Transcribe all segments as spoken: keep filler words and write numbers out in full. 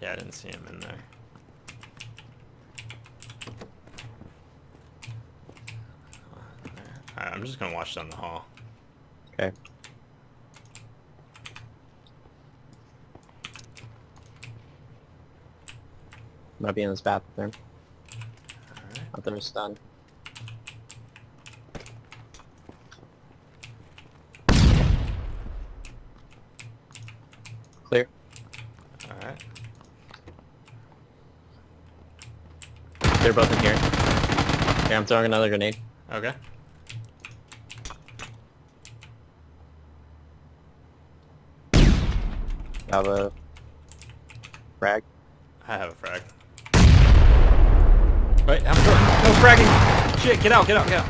Yeah, I didn't see him in there. Alright, I'm just gonna watch down the hall. Okay. Might be in this bathroom. Alright. I thought it was stunned. Clear. Alright. They're both in here. Okay, I'm throwing another grenade. Okay. I have a frag. I have a frag. Wait, I'm throwing. No fragging! Shit, get out, get out, get out.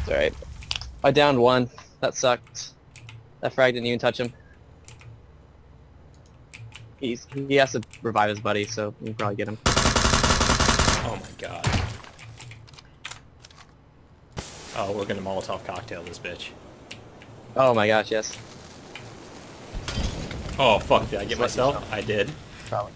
It's alright. I downed one. That sucked. That frag didn't even touch him. He's, he has to revive his buddy, so we can probably get him. Oh my god. Oh, we're gonna Molotov cocktail this bitch. Oh my gosh, yes. Oh fuck, did I get myself? I did. Probably.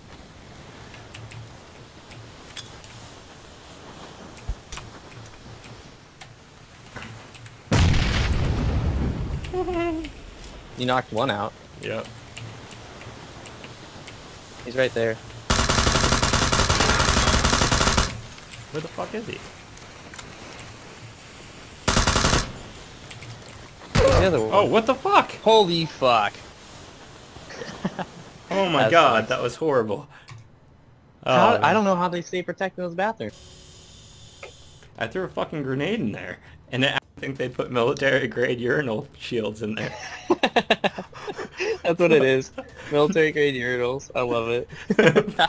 You knocked one out. Yep. He's right there. Where the fuck is he? The other one. Oh, what the fuck? Holy fuck. Oh my god, nice. That was horrible. How, um, I don't know how they stay protecting those bathrooms. I threw a fucking grenade in there, and I think they put military-grade urinal shields in there. That's what it is. Military-grade urinals. I love it.